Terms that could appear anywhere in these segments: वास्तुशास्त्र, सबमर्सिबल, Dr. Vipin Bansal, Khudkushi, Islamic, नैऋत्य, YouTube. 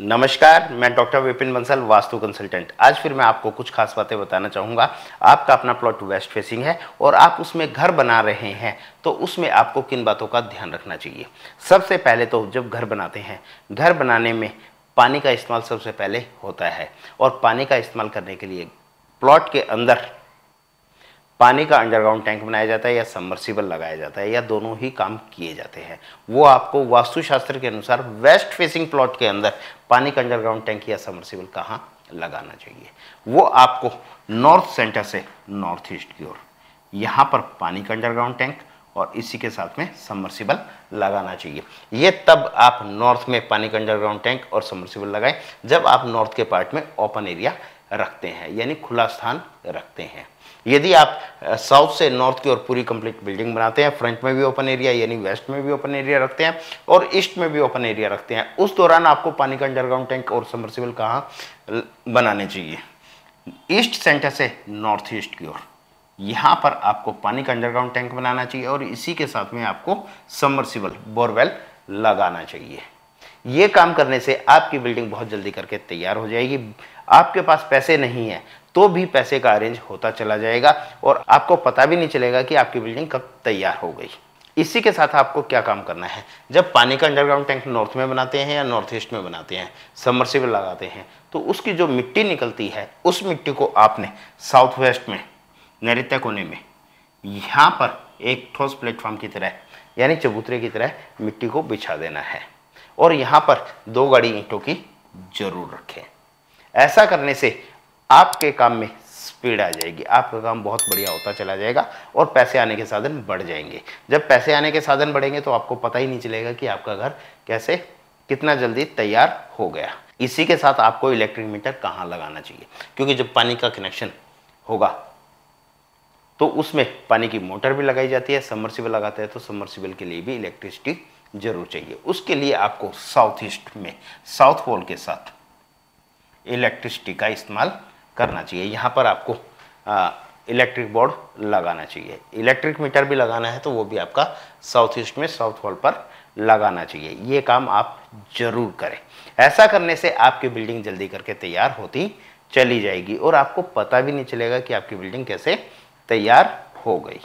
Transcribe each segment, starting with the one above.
नमस्कार, मैं doctor Vipin Bansal, vastu consultant. आज फिर मैं आपको कुछ खास बातें बताना चाहूँगा। आपका अपना प्लॉट वेस्ट फेसिंग है और आप उसमें घर बना रहे हैं, तो उसमें आपको किन बातों का ध्यान रखना चाहिए। सबसे पहले तो जब घर बनाते हैं, घर बनाने में पानी का इस्तेमाल सबसे पहले होता है, और पानी का इस्तेमाल करने के लिए प्लॉट के अंदर पानी का अंडरग्राउंड टैंक बनाया जाता है या सबमर्सिबल लगाया जाता है, या दोनों ही काम किए जाते हैं। वो आपको वास्तुशास्त्र के अनुसार वेस्ट फेसिंग प्लॉट के अंदर पानी का अंडरग्राउंड टैंक या सबमर्सिबल कहाँ लगाना चाहिए, वो आपको नॉर्थ सेंटर से नॉर्थ ईस्ट की ओर, यहाँ पर पानी का अंडरग्राउंड टैंक और इसी के साथ में सबमर्सिबल लगाना चाहिए। ये तब आप नॉर्थ में पानी का अंडरग्राउंड टैंक और सबमर्सिबल लगाएं जब आप नॉर्थ के पार्ट में ओपन एरिया रखते हैं, यानी खुला स्थान रखते हैं। यदि आप साउथ से नॉर्थ की ओर पूरी कंप्लीट बिल्डिंग बनाते हैं, फ्रंट में भी ओपन एरिया यानी वेस्ट में भी ओपन एरिया रखते हैं और ईस्ट में भी ओपन एरिया रखते हैं, उस दौरान आपको पानी का अंडरग्राउंड टैंक और सबमर्सिबल कहाँ बनाने चाहिए, ईस्ट सेंटर से नॉर्थ ईस्ट की ओर। यहाँ पर आपको पानी का अंडरग्राउंड टैंक बनाना चाहिए और इसी के साथ में आपको सबमर्सिबल बोरवेल लगाना चाहिए। ये काम करने से आपकी बिल्डिंग बहुत जल्दी करके तैयार हो जाएगी। आपके पास पैसे नहीं है तो भी पैसे का अरेंज होता चला जाएगा और आपको पता भी नहीं चलेगा कि आपकी बिल्डिंग कब तैयार हो गई। इसी के साथ आपको क्या काम करना है, जब पानी का अंडरग्राउंड टैंक नॉर्थ में बनाते हैं या नॉर्थ ईस्ट में बनाते हैं, सबमर्सिबल लगाते हैं, तो उसकी जो मिट्टी निकलती है उस मिट्टी को आपने साउथ वेस्ट में नैऋत्य कोने में यहाँ पर एक ठोस प्लेटफॉर्म की तरह यानी चबूतरे की तरह मिट्टी को बिछा देना है और यहाँ पर 2 गाड़ी ईंटों की जरूर रखें। ऐसा करने से आपके काम में स्पीड आ जाएगी, आपका काम बहुत बढ़िया होता चला जाएगा और पैसे आने के साधन बढ़ जाएंगे। जब पैसे आने के साधन बढ़ेंगे तो आपको पता ही नहीं चलेगा कि आपका घर कैसे कितना जल्दी तैयार हो गया। इसी के साथ आपको इलेक्ट्रिक मीटर कहाँ लगाना चाहिए, क्योंकि जब पानी का कनेक्शन होगा तो उसमें पानी की मोटर भी लगाई जाती है, सबमर्सिबल लगाते हैं तो सबमर्सिबल के लिए भी इलेक्ट्रिसिटी जरूर चाहिए। उसके लिए आपको साउथ ईस्ट में साउथ पोल के साथ इलेक्ट्रिसिटी का इस्तेमाल करना चाहिए। यहाँ पर आपको इलेक्ट्रिक बोर्ड लगाना चाहिए, इलेक्ट्रिक मीटर भी लगाना है तो वो भी आपका साउथ ईस्ट में साउथ पोल पर लगाना चाहिए। ये काम आप जरूर करें। ऐसा करने से आपकी बिल्डिंग जल्दी करके तैयार होती चली जाएगी और आपको पता भी नहीं चलेगा कि आपकी बिल्डिंग कैसे तैयार हो गई।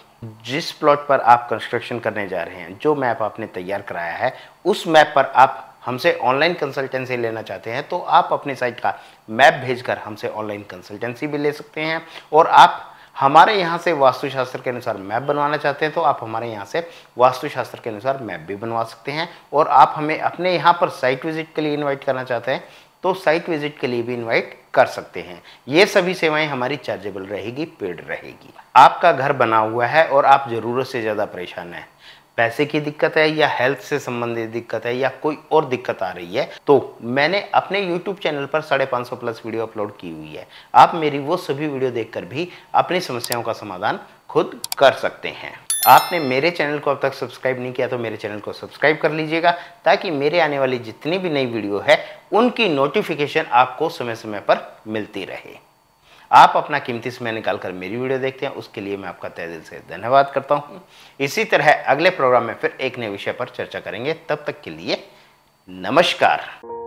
जिस प्लॉट पर आप कंस्ट्रक्शन करने जा रहे हैं, जो मैप आपने तैयार कराया है, उस मैप पर आप हमसे ऑनलाइन कंसल्टेंसी लेना चाहते हैं तो आप अपनी साइट का मैप भेजकर हमसे ऑनलाइन कंसल्टेंसी भी ले सकते हैं, और आप हमारे यहाँ से वास्तुशास्त्र के अनुसार मैप बनवाना चाहते हैं तो आप हमारे यहाँ से वास्तुशास्त्र के अनुसार मैप भी बनवा सकते हैं। और आप हमें अपने यहाँ पर साइट विजिट के लिए इन्वाइट करना चाहते हैं तो साइट विजिट के लिए भी इन्वाइट कर सकते हैं। ये सभी सेवाएं हमारी चार्जेबल रहेगी, पेड रहेगी। आपका घर बना हुआ है और आप ज़रूरत से ज़्यादा परेशान हैं, पैसे की दिक्कत है या हेल्थ से संबंधित दिक्कत है या कोई और दिक्कत आ रही है, तो मैंने अपने YouTube चैनल पर 550+ वीडियो अपलोड की हुई है। आप मेरी वो सभी वीडियो देखकर भी अपनी समस्याओं का समाधान खुद कर सकते हैं। आपने मेरे चैनल को अब तक सब्सक्राइब नहीं किया तो मेरे चैनल को सब्सक्राइब कर लीजिएगा, ताकि मेरे आने वाली जितनी भी नई वीडियो है उनकी नोटिफिकेशन आपको समय समय पर मिलती रहे। आप अपना कीमती समय निकालकर मेरी वीडियो देखते हैं, उसके लिए मैं आपका तहे दिल से धन्यवाद करता हूँ। इसी तरह अगले प्रोग्राम में फिर एक नए विषय पर चर्चा करेंगे। तब तक के लिए नमस्कार।